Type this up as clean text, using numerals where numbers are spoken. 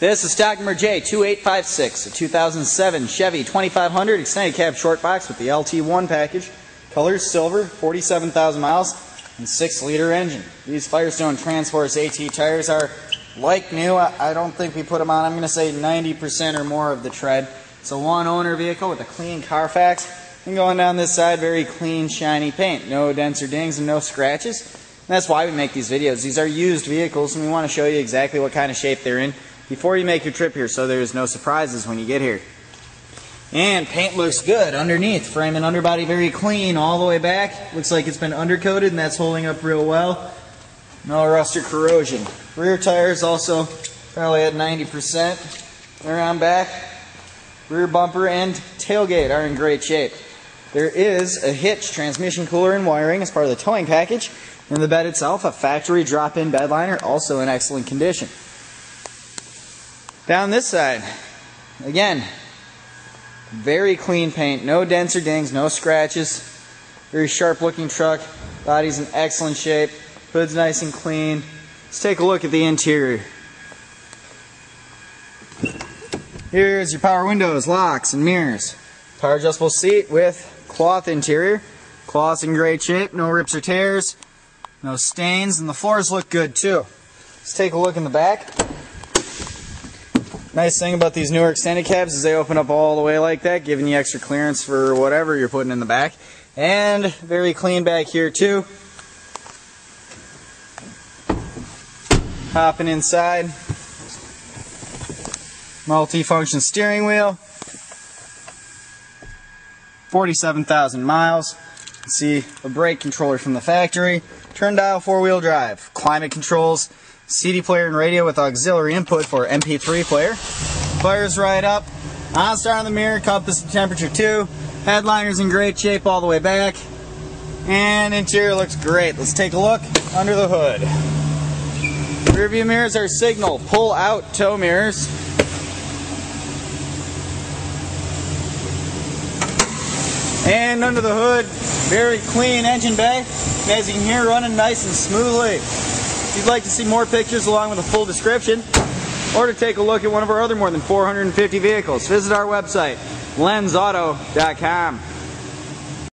This is stock number J 2856, a 2007 Chevy 2500 extended cab short box with the LT1 package. Colors silver, 47,000 miles, and 6-liter engine. These Firestone Transforce AT tires are like new. I don't think we put them on. I'm going to say 90% or more of the tread. It's a one-owner vehicle with a clean Carfax. And going down this side, very clean, shiny paint. No dents or dings and no scratches. And that's why we make these videos. These are used vehicles, and we want to show you exactly what kind of shape they're in before you make your trip here, so there's no surprises when you get here. And paint looks good underneath. Frame and underbody very clean all the way back. Looks like it's been undercoated, and that's holding up real well. No rust or corrosion. Rear tires also probably at 90%. They're on back. Rear bumper and tailgate are in great shape. There is a hitch, transmission cooler, and wiring as part of the towing package. And the bed itself, a factory drop-in bed liner, also in excellent condition. Down this side, again, very clean paint, no dents or dings, no scratches. Very sharp looking truck, body's in excellent shape, hood's nice and clean. Let's take a look at the interior. Here's your power windows, locks, and mirrors. Power adjustable seat with cloth interior. Cloth's in great shape, no rips or tears, no stains, and the floors look good too. Let's take a look in the back. Nice thing about these newer extended cabs is they open up all the way like that, giving you extra clearance for whatever you're putting in the back. And very clean back here too. Hopping inside. Multi-function steering wheel. 47,000 miles. You can see a brake controller from the factory. Turn dial 4-wheel drive. Climate controls. CD player and radio with auxiliary input for MP3 player. Fires right up. On-Star on the mirror, compass and temperature too. Headliner's in great shape all the way back. And interior looks great. Let's take a look under the hood. Rearview mirrors are signal, pull out tow mirrors. And under the hood, very clean engine bay. And as you can hear, running nice and smoothly. If you'd like to see more pictures along with a full description, or to take a look at one of our other more than 450 vehicles, visit our website, LensAuto.com.